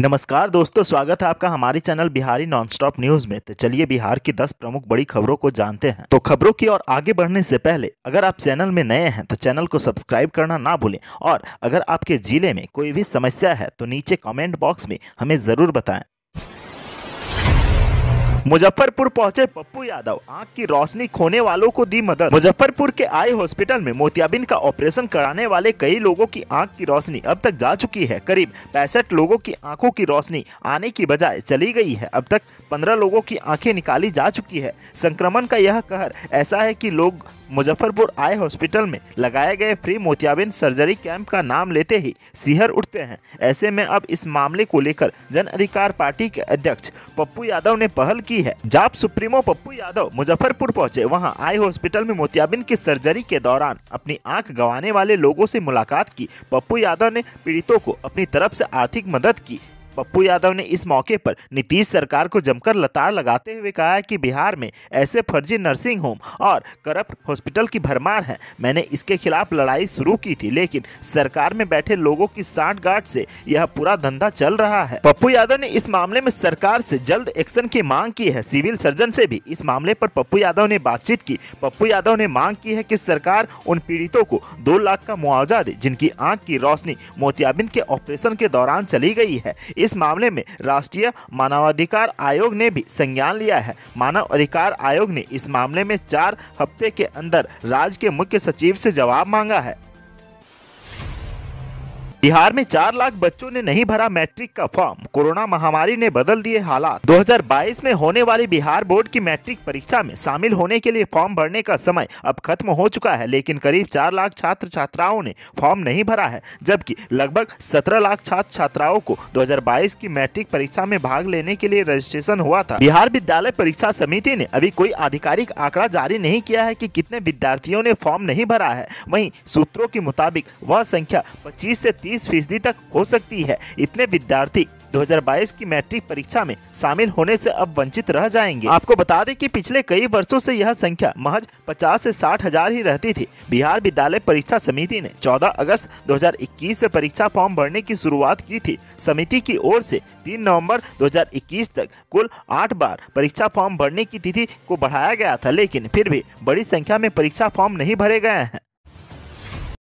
नमस्कार दोस्तों, स्वागत है आपका हमारे चैनल बिहारी नॉनस्टॉप न्यूज़ में। तो चलिए बिहार की 10 प्रमुख बड़ी खबरों को जानते हैं। तो खबरों की ओर आगे बढ़ने से पहले अगर आप चैनल में नए हैं तो चैनल को सब्सक्राइब करना ना भूलें, और अगर आपके जिले में कोई भी समस्या है तो नीचे कमेंट बॉक्स में हमें ज़रूर बताएं। मुजफ्फरपुर पहुंचे पप्पू यादव, आंख की रोशनी खोने वालों को दी मदद। मुजफ्फरपुर के आई हॉस्पिटल में मोतियाबिंद का ऑपरेशन कराने वाले कई लोगों की आंख की रोशनी अब तक जा चुकी है। करीब 65 लोगों की आंखों की रोशनी आने की बजाय चली गई है। अब तक 15 लोगों की आंखें निकाली जा चुकी है। संक्रमण का यह कहर ऐसा है कि लोग मुजफ्फरपुर आई हॉस्पिटल में लगाए गए फ्री मोतियाबिंद सर्जरी कैंप का नाम लेते ही सिहर उठते हैं। ऐसे में अब इस मामले को लेकर जन अधिकार पार्टी के अध्यक्ष पप्पू यादव ने पहल की है। जाप सुप्रीमो पप्पू यादव मुजफ्फरपुर पहुंचे। वहां आई हॉस्पिटल में मोतियाबिंद की सर्जरी के दौरान अपनी आंख गंवाने वाले लोगों से मुलाकात की। पप्पू यादव ने पीड़ितों को अपनी तरफ से आर्थिक मदद की। पप्पू यादव ने इस मौके पर नीतीश सरकार को जमकर लताड़ लगाते हुए कहा कि बिहार में ऐसे फर्जी नर्सिंग होम और करप्ट हॉस्पिटल की भरमार है। मैंने इसके खिलाफ लड़ाई शुरू की थी, लेकिन सरकार में बैठे लोगों की सांठगांठ से यह पूरा धंधा चल रहा है। पप्पू यादव ने इस मामले में सरकार से जल्द एक्शन की मांग की है। सिविल सर्जन से भी इस मामले पर पप्पू यादव ने बातचीत की। पप्पू यादव ने मांग की है कि सरकार उन पीड़ितों को 2 लाख का मुआवजा दे जिनकी आँख की रोशनी मोतियाबिंद के ऑपरेशन के दौरान चली गई है। इस मामले में राष्ट्रीय मानवाधिकार आयोग ने भी संज्ञान लिया है। मानव अधिकार आयोग ने इस मामले में 4 हफ्ते के अंदर राज्य के मुख्य सचिव से जवाब मांगा है। बिहार में 4 लाख बच्चों ने नहीं भरा मैट्रिक का फॉर्म, कोरोना महामारी ने बदल दिए हालात। 2022 में होने वाली बिहार बोर्ड की मैट्रिक परीक्षा में शामिल होने के लिए फॉर्म भरने का समय अब खत्म हो चुका है, लेकिन करीब 4 लाख छात्र छात्राओं ने फॉर्म नहीं भरा है, जबकि लगभग 17 लाख छात्र छात्राओं को 2022 की मैट्रिक परीक्षा में भाग लेने के लिए रजिस्ट्रेशन हुआ था। बिहार विद्यालय परीक्षा समिति ने अभी कोई आधिकारिक आंकड़ा जारी नहीं किया है कि कितने विद्यार्थियों ने फॉर्म नहीं भरा है। वहीं सूत्रों के मुताबिक वह संख्या 25 से 30% तक हो सकती है। इतने विद्यार्थी 2022 की मैट्रिक परीक्षा में शामिल होने से अब वंचित रह जाएंगे। आपको बता दें कि पिछले कई वर्षों से यह संख्या महज 50 से 60 हजार ही रहती थी। बिहार विद्यालय परीक्षा समिति ने 14 अगस्त 2021 से परीक्षा फॉर्म भरने की शुरुआत की थी। समिति की ओर से 3 नवंबर 2021 तक कुल 8 बार परीक्षा फॉर्म भरने की तिथि को बढ़ाया गया था, लेकिन फिर भी बड़ी संख्या में परीक्षा फॉर्म नहीं भरे गए हैं।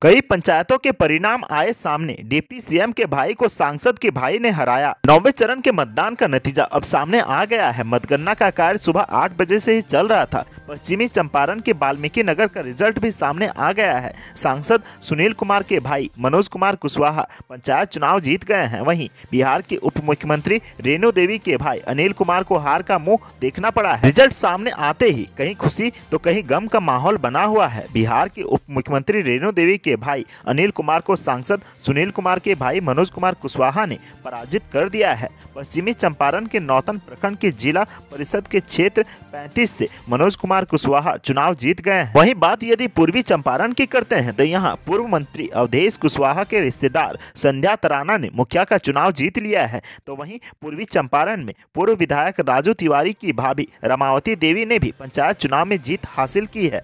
कई पंचायतों के परिणाम आए सामने, डिप्टी सीएम के भाई को सांसद के भाई ने हराया। 9वें चरण के मतदान का नतीजा अब सामने आ गया है। मतगणना का कार्य सुबह 8 बजे से ही चल रहा था। पश्चिमी चंपारण के वाल्मीकि नगर का रिजल्ट भी सामने आ गया है। सांसद सुनील कुमार के भाई मनोज कुमार कुशवाहा पंचायत चुनाव जीत गए हैं। वहीं बिहार के उप मुख्यमंत्री रेणु देवी के भाई अनिल कुमार को हार का मुँह देखना पड़ा है। रिजल्ट सामने आते ही कहीं खुशी तो कहीं गम का माहौल बना हुआ है। बिहार के उप मुख्यमंत्री रेणु देवी के भाई अनिल कुमार को सांसद सुनील कुमार के भाई मनोज कुमार कुशवाहा ने पराजित कर दिया है। पश्चिमी चंपारण के नौतन प्रखंड के जिला परिषद के क्षेत्र 35 से मनोज कुमार कुशवाहा चुनाव जीत गए। वहीं बात यदि पूर्वी चंपारण की करते हैं तो यहां पूर्व मंत्री अवधेश कुशवाहा के रिश्तेदार संध्यात राणा ने मुखिया का चुनाव जीत लिया है। तो वहीं पूर्वी चंपारण में पूर्व विधायक राजू तिवारी की भाभी रमावती देवी ने भी पंचायत चुनाव में जीत हासिल की है।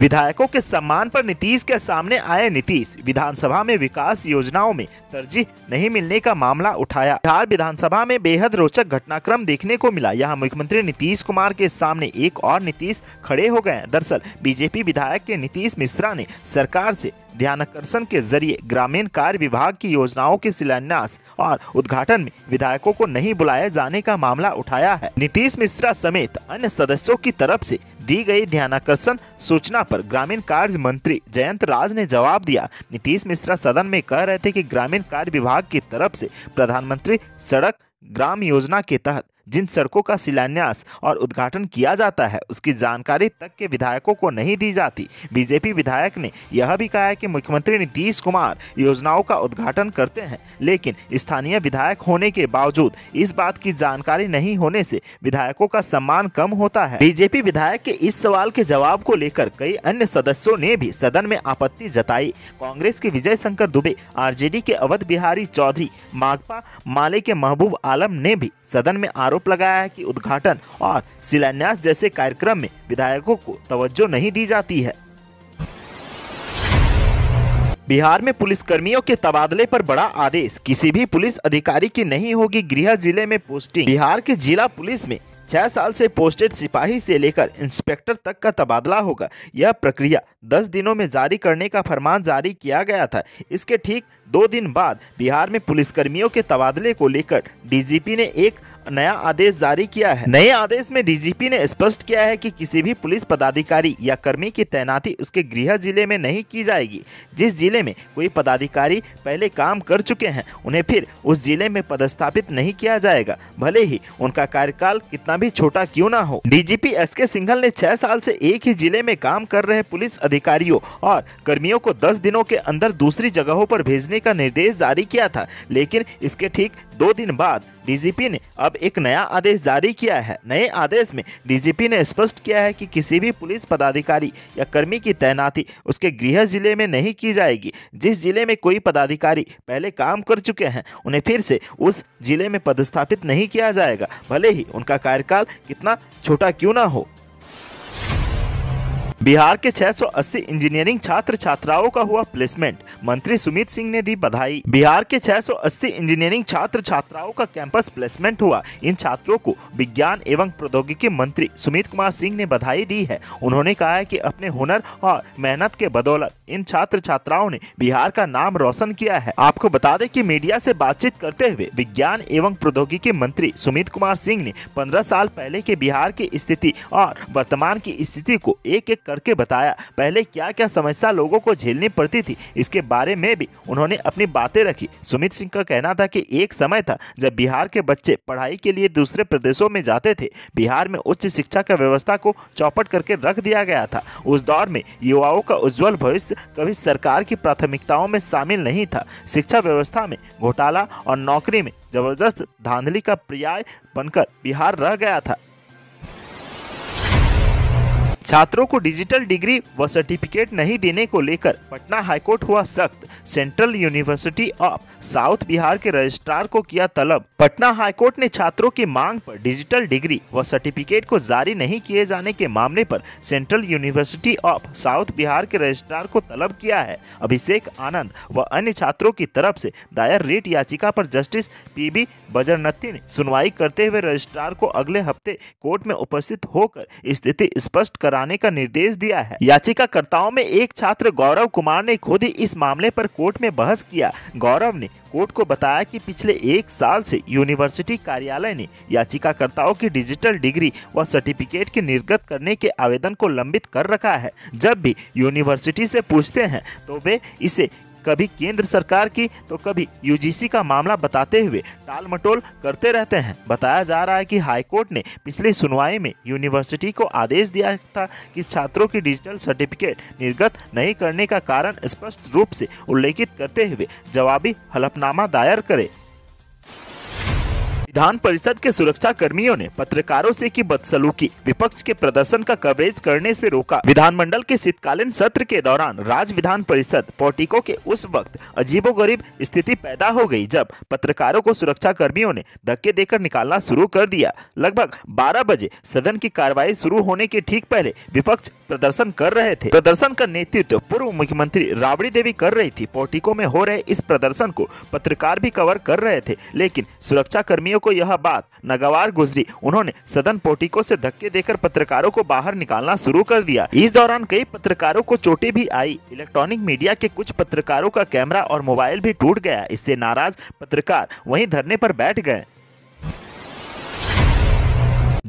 विधायकों के सम्मान पर नीतीश के सामने आए नीतीश, विधानसभा में विकास योजनाओं में तरजीह नहीं मिलने का मामला उठाया। बिहार विधानसभा में बेहद रोचक घटनाक्रम देखने को मिला। यहां मुख्यमंत्री नीतीश कुमार के सामने एक और नीतीश खड़े हो गए। दरअसल बीजेपी विधायक के नीतीश मिश्रा ने सरकार से ध्यानाकर्षण के जरिए ग्रामीण कार्य विभाग की योजनाओं के शिलान्यास और उद्घाटन में विधायकों को नहीं बुलाए जाने का मामला उठाया है। नीतीश मिश्रा समेत अन्य सदस्यों की तरफ से दी गई ध्यानाकर्षण सूचना पर ग्रामीण कार्य मंत्री जयंत राज ने जवाब दिया। नीतीश मिश्रा सदन में कह रहे थे कि ग्रामीण कार्य विभाग की तरफ से प्रधानमंत्री सड़क ग्राम योजना के तहत जिन सड़कों का शिलान्यास और उद्घाटन किया जाता है उसकी जानकारी तक के विधायकों को नहीं दी जाती। बीजेपी विधायक ने यह भी कहा है कि मुख्यमंत्री नीतीश कुमार योजनाओं का उद्घाटन करते हैं, लेकिन स्थानीय विधायक होने के बावजूद इस बात की जानकारी नहीं होने से विधायकों का सम्मान कम होता है। बीजेपी विधायक के इस सवाल के जवाब को लेकर कई अन्य सदस्यों ने भी सदन में आपत्ति जताई। कांग्रेस के विजय शंकर दुबे, आरजेडी के अवध बिहारी चौधरी, माकपा माले के महबूब आलम ने भी सदन में आरोप लगाया है कि उद्घाटन और शिलान्यास जैसे कार्यक्रम में विधायकों को तवज्जो नहीं दी जाती है। बिहार में पुलिसकर्मियों के तबादले पर बड़ा आदेश, किसी भी पुलिस अधिकारी की नहीं होगी गृह जिले में पोस्टिंग। बिहार के जिला पुलिस में 6 साल से पोस्टेड सिपाही से लेकर इंस्पेक्टर तक का तबादला होगा। यह प्रक्रिया 10 दिनों में जारी करने का फरमान जारी किया गया था। इसके ठीक 2 दिन बाद बिहार में पुलिसकर्मियों के तबादले को लेकर डीजीपी ने एक नया आदेश जारी किया है। नए आदेश में डीजीपी ने स्पष्ट किया है कि किसी भी पुलिस पदाधिकारी या कर्मी की तैनाती उसके गृह जिले में नहीं की जाएगी। जिस जिले में कोई पदाधिकारी पहले काम कर चुके हैं उन्हें फिर उस जिले में पदस्थापित नहीं किया जाएगा, भले ही उनका कार्यकाल कितना भी छोटा क्यों ना हो। डीजीपी एसके सिंघल ने 6 साल से एक ही जिले में काम कर रहे पुलिस अधिकारियों और कर्मियों को 10 दिनों के अंदर दूसरी जगहों पर भेजने का निर्देश जारी किया था, लेकिन इसके ठीक 2 दिन बाद डीजीपी ने अब एक नया आदेश जारी किया है। नए आदेश में डीजीपी ने स्पष्ट किया है कि किसी भी पुलिस पदाधिकारी या कर्मी की तैनाती उसके गृह जिले में नहीं की जाएगी। जिस जिले में कोई पदाधिकारी पहले काम कर चुके हैं उन्हें फिर से उस जिले में पदस्थापित नहीं किया जाएगा, भले ही उनका कार्यकाल कितना छोटा क्यों ना हो। बिहार के 680 इंजीनियरिंग छात्र छात्राओं का हुआ प्लेसमेंट, मंत्री सुमित सिंह ने दी बधाई। बिहार के 680 इंजीनियरिंग छात्र छात्राओं का कैंपस प्लेसमेंट हुआ। इन छात्रों को विज्ञान एवं प्रौद्योगिकी मंत्री सुमित कुमार सिंह ने बधाई दी है। उन्होंने कहा है कि अपने हुनर और मेहनत के बदौलत इन छात्र छात्राओं ने बिहार का नाम रोशन किया है। आपको बता दें कि मीडिया से बातचीत करते हुए विज्ञान एवं प्रौद्योगिकी मंत्री सुमित कुमार सिंह ने 15 साल पहले के बिहार की स्थिति और वर्तमान की स्थिति को एक एक करके बताया। पहले क्या क्या समस्या लोगों को झेलनी पड़ती थी इसके बारे में भी उन्होंने अपनी बातें रखी। सुमित सिंह का कहना था कि एक समय था जब बिहार के बच्चे पढ़ाई के लिए दूसरे प्रदेशों में जाते थे। बिहार में उच्च शिक्षा की व्यवस्था को चौपट करके रख दिया गया था। उस दौर में युवाओं का उज्जवल भविष्य कभी सरकार की प्राथमिकताओं में शामिल नहीं था। शिक्षा व्यवस्था में घोटाला और नौकरी में जबरदस्त धांधली का पर्याय बनकर बिहार रह गया था। छात्रों को डिजिटल डिग्री व सर्टिफिकेट नहीं देने को लेकर पटना हाईकोर्ट हुआ सख्त। Central university of south Bihar के रजिस्ट्रार को किया तलब। पटना हाईकोर्ट ने छात्रों की मांग पर डिजिटल डिग्री व सर्टिफिकेट को जारी नहीं किए जाने के मामले पर central university of south Bihar के रजिस्ट्रार को तलब किया है। अभिषेक आनंद व अन्य छात्रों की तरफ से दायर रिट याचिका पर जस्टिस PB बजरनत्ति ने सुनवाई करते हुए रजिस्ट्रार को अगले हफ्ते कोर्ट में उपस्थित होकर स्थिति स्पष्ट कराने का निर्देश दिया है। याचिकाकर्ताओं में एक छात्र गौरव कुमार ने खुद ही इस मामले पर कोर्ट में बहस किया। गौरव ने कोर्ट को बताया कि पिछले 1 साल से यूनिवर्सिटी कार्यालय ने याचिकाकर्ताओं की डिजिटल डिग्री व सर्टिफिकेट की निर्गत करने के आवेदन को लंबित कर रखा है। जब भी यूनिवर्सिटी से पूछते हैं तो वे इसे कभी केंद्र सरकार की तो कभी UGC का मामला बताते हुए टालमटोल करते रहते हैं। बताया जा रहा है कि हाईकोर्ट ने पिछली सुनवाई में यूनिवर्सिटी को आदेश दिया था कि छात्रों की डिजिटल सर्टिफिकेट निर्गत नहीं करने का कारण स्पष्ट रूप से उल्लेखित करते हुए जवाबी हलफनामा दायर करे। विधान परिषद के सुरक्षा कर्मियों ने पत्रकारों से की बदसलूकी, विपक्ष के प्रदर्शन का कवरेज करने से रोका। विधानमंडल के शीतकालीन सत्र के दौरान राज्य विधान परिषद पोर्टिको के उस वक्त अजीबोगरीब स्थिति पैदा हो गई जब पत्रकारों को सुरक्षा कर्मियों ने धक्के देकर निकालना शुरू कर दिया। लगभग 12 बजे सदन की कार्यवाही शुरू होने के ठीक पहले विपक्ष प्रदर्शन कर रहे थे। प्रदर्शन का नेतृत्व पूर्व मुख्यमंत्री राबड़ी देवी कर रही थी। पोर्टिको में हो रहे इस प्रदर्शन को पत्रकार भी कवर कर रहे थे, लेकिन सुरक्षा कर्मियों को यह बात नागवार गुजरी। उन्होंने सदन पोर्टिको से धक्के देकर पत्रकारों को बाहर निकालना शुरू कर दिया। इस दौरान कई पत्रकारों को चोटें भी आई। इलेक्ट्रॉनिक मीडिया के कुछ पत्रकारों का कैमरा और मोबाइल भी टूट गया। इससे नाराज पत्रकार वहीं धरने पर बैठ गए।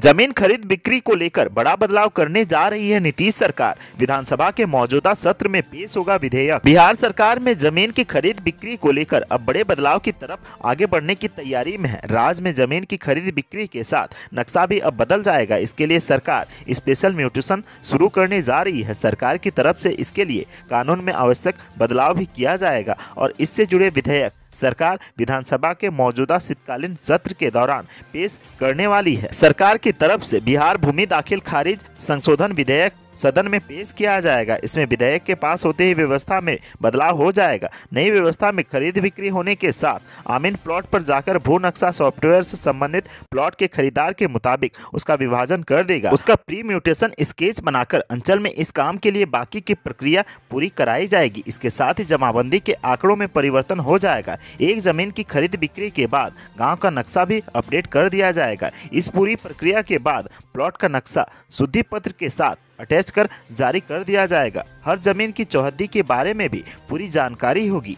जमीन खरीद बिक्री को लेकर बड़ा बदलाव करने जा रही है नीतीश सरकार। विधानसभा के मौजूदा सत्र में पेश होगा विधेयक। बिहार सरकार में जमीन की खरीद बिक्री को लेकर अब बड़े बदलाव की तरफ आगे बढ़ने की तैयारी में है। राज्य में जमीन की खरीद बिक्री के साथ नक्शा भी अब बदल जाएगा। इसके लिए सरकार स्पेशल म्यूटेशन शुरू करने जा रही है। सरकार की तरफ से इसके लिए कानून में आवश्यक बदलाव भी किया जाएगा और इससे जुड़े विधेयक सरकार विधानसभा के मौजूदा शीतकालीन सत्र के दौरान पेश करने वाली है। सरकार की तरफ से बिहार भूमि दाखिल खारिज संशोधन विधेयक सदन में पेश किया जाएगा। इसमें विधेयक के पास होते ही व्यवस्था में बदलाव हो जाएगा। नई व्यवस्था में खरीद बिक्री होने के साथ आमीन प्लॉट पर जाकर भू नक्शा सॉफ्टवेयर से संबंधित प्लॉट के खरीदार के मुताबिक उसका विभाजन कर देगा। उसका प्री म्यूटेशन स्केच बनाकर अंचल में इस काम के लिए बाकी की प्रक्रिया पूरी कराई जाएगी। इसके साथ ही जमाबंदी के आंकड़ों में परिवर्तन हो जाएगा। एक जमीन की खरीद बिक्री के बाद गाँव का नक्शा भी अपडेट कर दिया जाएगा। इस पूरी प्रक्रिया के बाद प्लॉट का नक्शा शुद्धि पत्र के साथ अटैच कर जारी कर दिया जाएगा। हर जमीन की चौहद्दी के बारे में भी पूरी जानकारी होगी।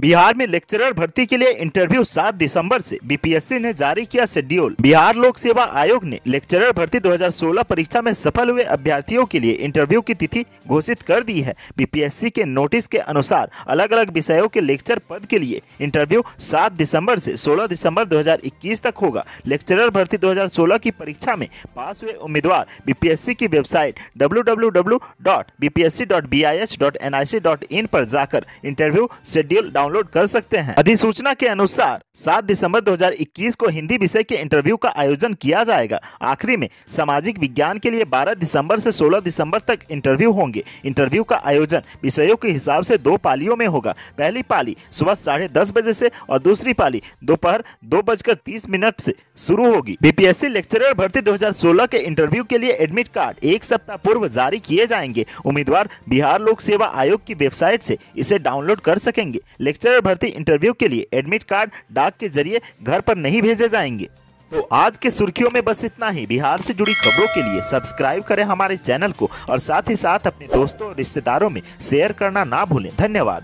बिहार में लेक्चरर भर्ती के लिए इंटरव्यू 7 दिसंबर से, बीपीएससी ने जारी किया शेड्यूल। बिहार लोक सेवा आयोग ने लेक्चरर भर्ती 2016 परीक्षा में सफल हुए अभ्यर्थियों के लिए इंटरव्यू की तिथि घोषित कर दी है। बीपीएससी के नोटिस के अनुसार अलग अलग विषयों के लेक्चर पद के लिए इंटरव्यू 7 दिसंबर से 16 दिसंबर 2021 तक होगा। लेक्चरर भर्ती 2016 की परीक्षा में पास हुए उम्मीदवार बीपीएससी की वेबसाइट www.bpsc.bih.nic.in पर जाकर इंटरव्यू शेड्यूल डाउनलोड कर सकते हैं। अधिसूचना के अनुसार 7 दिसंबर 2021 को हिंदी विषय के इंटरव्यू का आयोजन किया जाएगा। आखिरी में सामाजिक विज्ञान के लिए 12 दिसंबर से 16 दिसंबर तक इंटरव्यू होंगे। इंटरव्यू का आयोजन विषयों के हिसाब से 2 पालियों में होगा। पहली पाली सुबह 10:30 बजे से और दूसरी पाली दोपहर 2:30 से शुरू होगी। बीपीएससी लेक्चरर भर्ती 2016 के इंटरव्यू के लिए एडमिट कार्ड 1 सप्ताह पूर्व जारी किए जाएंगे। उम्मीदवार बिहार लोक सेवा आयोग की वेबसाइट से इसे डाउनलोड कर सकेंगे। लेक्चरर भर्ती इंटरव्यू के लिए एडमिट कार्ड डाक के जरिए घर पर नहीं भेजे जाएंगे। तो आज के सुर्खियों में बस इतना ही। बिहार से जुड़ी खबरों के लिए सब्सक्राइब करें हमारे चैनल को और साथ ही साथ अपने दोस्तों और रिश्तेदारों में शेयर करना ना भूलें। धन्यवाद।